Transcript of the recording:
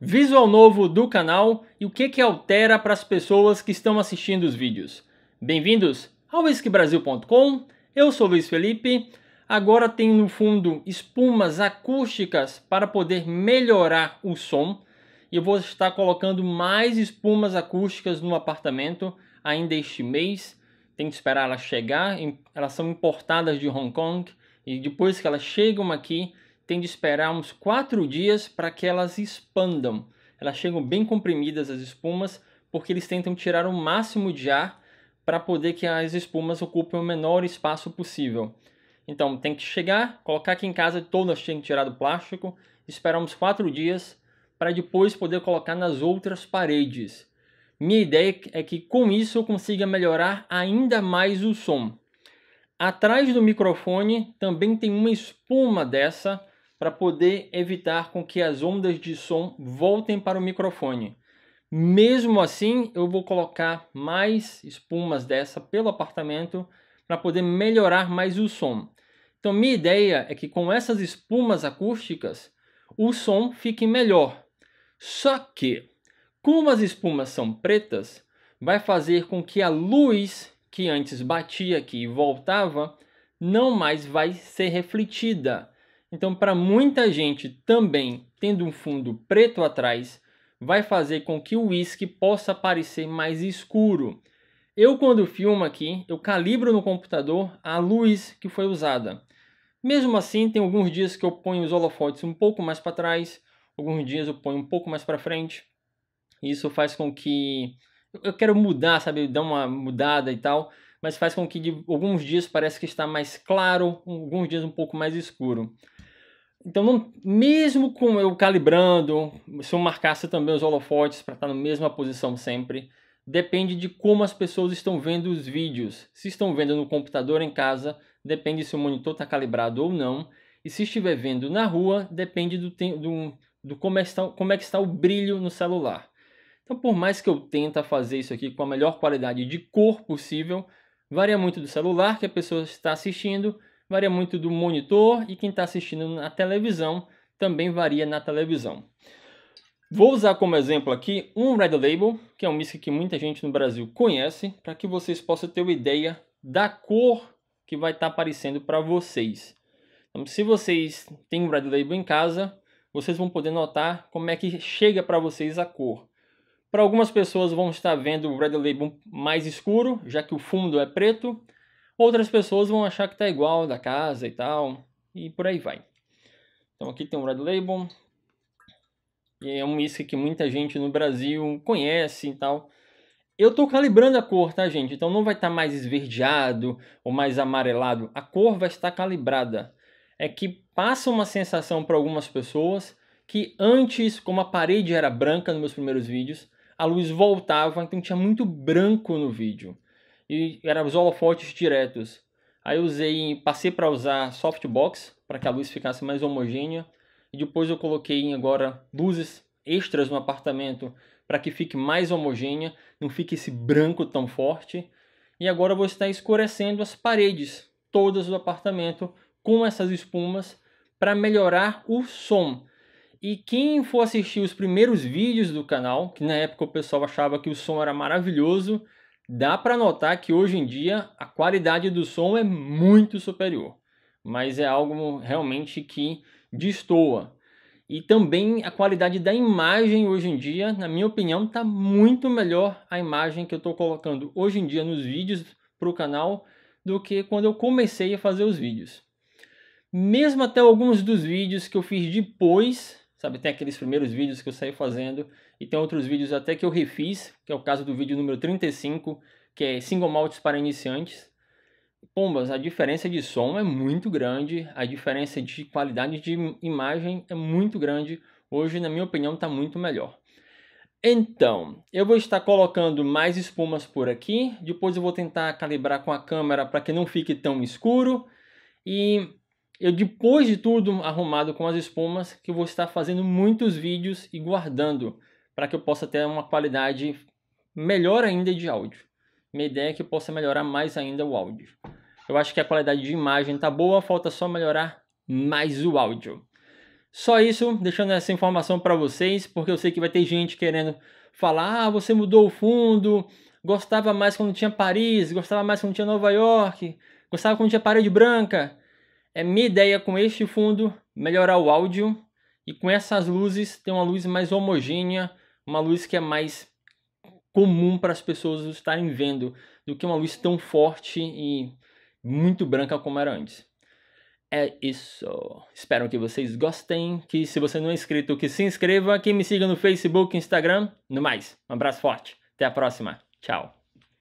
Visual novo do canal e o que altera para as pessoas que estão assistindo os vídeos. Bem-vindos ao WhiskyBrasil.com, eu sou Luiz Felipe. Agora tem no fundo espumas acústicas para poder melhorar o som. E eu vou estar colocando mais espumas acústicas no apartamento ainda este mês. Tem que esperar elas chegar, elas são importadas de Hong Kong. E depois que elas chegam aqui, tem de esperar uns 4 dias para que elas expandam. Elas chegam bem comprimidas, as espumas, porque eles tentam tirar o máximo de ar para poder que as espumas ocupem o menor espaço possível. Então tem que chegar, colocar aqui em casa, todas têm que tirar do plástico, esperar uns 4 dias para depois poder colocar nas outras paredes. Minha ideia é que com isso eu consiga melhorar ainda mais o som. Atrás do microfone também tem uma espuma dessa, para poder evitar com que as ondas de som voltem para o microfone. Mesmo assim, eu vou colocar mais espumas dessa pelo apartamento para poder melhorar mais o som. Então, minha ideia é que com essas espumas acústicas, o som fique melhor. Só que, como as espumas são pretas, vai fazer com que a luz que antes batia aqui e voltava, não mais vai ser refletida. Então, para muita gente também, tendo um fundo preto atrás, vai fazer com que o whisky possa parecer mais escuro. Eu, quando filmo aqui, eu calibro no computador a luz que foi usada. Mesmo assim, tem alguns dias que eu ponho os holofotes um pouco mais para trás, alguns dias eu ponho um pouco mais para frente. Isso faz com que... eu quero mudar, sabe, dar uma mudada e tal, mas faz com que de alguns dias parece que está mais claro, alguns dias um pouco mais escuro. Então, mesmo com eu calibrando, se eu marcasse também os holofotes para estar na mesma posição sempre, depende de como as pessoas estão vendo os vídeos. Se estão vendo no computador em casa, depende se o monitor está calibrado ou não. E se estiver vendo na rua, depende do como é que está o brilho no celular. Então, por mais que eu tente fazer isso aqui com a melhor qualidade de cor possível, varia muito do celular que a pessoa está assistindo, varia muito do monitor e quem está assistindo na televisão também varia na televisão. Vou usar como exemplo aqui um Red Label, que é um whisky que muita gente no Brasil conhece, para que vocês possam ter uma ideia da cor que vai estar aparecendo para vocês. Então, se vocês têm um Red Label em casa, vocês vão poder notar como é que chega para vocês a cor. Para algumas pessoas vão estar vendo o Red Label mais escuro, já que o fundo é preto. Outras pessoas vão achar que está igual da casa e tal, e por aí vai. Então aqui tem um Red Label. E é um whisky que muita gente no Brasil conhece e tal. Eu estou calibrando a cor, tá, gente? Então não vai estar mais esverdeado ou mais amarelado. A cor vai estar calibrada. É que passa uma sensação para algumas pessoas que antes, como a parede era branca nos meus primeiros vídeos, a luz voltava, então tinha muito branco no vídeo. E eram os holofotes diretos. Aí eu passei para usar softbox, para que a luz ficasse mais homogênea. E depois eu coloquei agora luzes extras no apartamento, para que fique mais homogênea, não fique esse branco tão forte. E agora eu vou estar escurecendo as paredes, todas do apartamento, com essas espumas, para melhorar o som. E quem for assistir os primeiros vídeos do canal, que na época o pessoal achava que o som era maravilhoso, dá para notar que hoje em dia a qualidade do som é muito superior. Mas é algo realmente que destoa. E também a qualidade da imagem hoje em dia, na minha opinião, está muito melhor a imagem que eu estou colocando hoje em dia nos vídeos para o canal do que quando eu comecei a fazer os vídeos. Mesmo até alguns dos vídeos que eu fiz depois... sabe, tem aqueles primeiros vídeos que eu saí fazendo e tem outros vídeos até que eu refiz, que é o caso do vídeo número 35, que é Single Maltes para Iniciantes. Pombas, a diferença de som é muito grande, a diferença de qualidade de imagem é muito grande. Hoje, na minha opinião, está muito melhor. Então, eu vou estar colocando mais espumas por aqui, depois eu vou tentar calibrar com a câmera para que não fique tão escuro e... eu, depois de tudo arrumado com as espumas, que eu vou estar fazendo muitos vídeos e guardando, para que eu possa ter uma qualidade melhor ainda de áudio. Minha ideia é que eu possa melhorar mais ainda o áudio. Eu acho que a qualidade de imagem está boa, falta só melhorar mais o áudio. Só isso, deixando essa informação para vocês, porque eu sei que vai ter gente querendo falar: ah, você mudou o fundo, gostava mais quando tinha Paris, gostava mais quando tinha Nova York, gostava quando tinha parede branca. É minha ideia com este fundo melhorar o áudio e com essas luzes ter uma luz mais homogênea, uma luz que é mais comum para as pessoas estarem vendo do que uma luz tão forte e muito branca como era antes. É isso. Espero que vocês gostem, que se você não é inscrito, que se inscreva, que me siga no Facebook, Instagram, no mais. Um abraço forte. Até a próxima. Tchau.